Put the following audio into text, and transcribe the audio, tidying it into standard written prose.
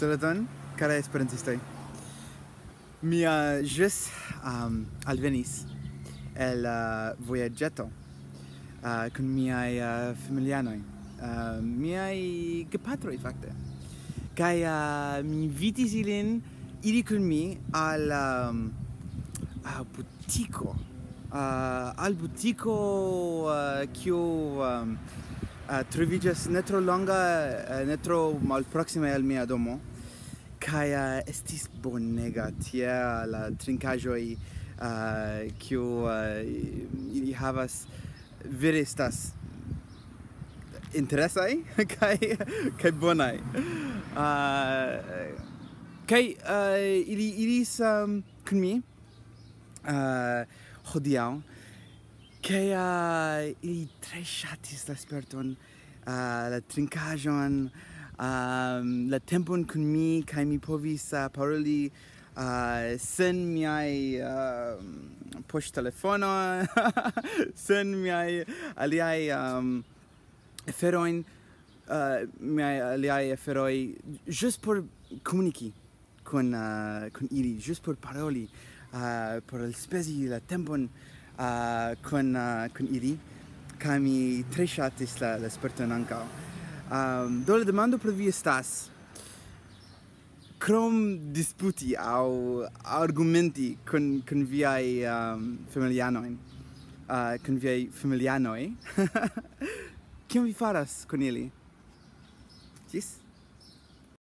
Saluton, cara esperantistoj. Mi ĵus alvenis el vojaĝeto kun miaj familianoj, miaj gepatroj fakte. Kaj mi invitis ilin iri kun mi al butiko, al butiko kiu troviĝas ne tro longa, ne tro malproksime al mia domo. Kaj estis bonega tie la trinkaĵoj kiu ili havas, vere estas interesaj kaj bonaj. Kaj ili iris kun mi hodiaŭ, kaj ili tre ŝatis la Esperanton, la trinkaĵon, la tempon kun mi, kaj mi povis paroli sen miaj poŝtelefono, sen miaj aliaj aferojn, miaj aliaj aferoj, ĵus por komuniki kun ili, ĵus por paroli, por elspezi la tempon kun ili, kaj mi tre ŝatis la Esperanton ankaŭ. Do la demando pro vi estas, krom disputi aŭ argumenti kun viaj familianoj, kion vi faras kun ili? Ĝis!